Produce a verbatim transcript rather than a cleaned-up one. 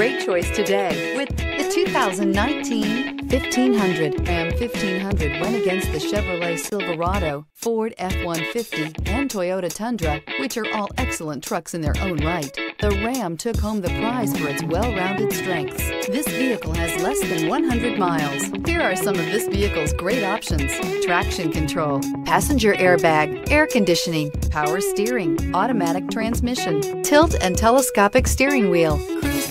great choice today with the two thousand nineteen fifteen hundred. Ram fifteen hundred went against the Chevrolet Silverado, Ford F one fifty, and Toyota Tundra, which are all excellent trucks in their own right. The Ram took home the prize for its well-rounded strengths. This vehicle has less than one hundred miles. Here are some of this vehicle's great options: traction control, passenger airbag, air conditioning, power steering, automatic transmission, tilt and telescopic steering wheel, cruise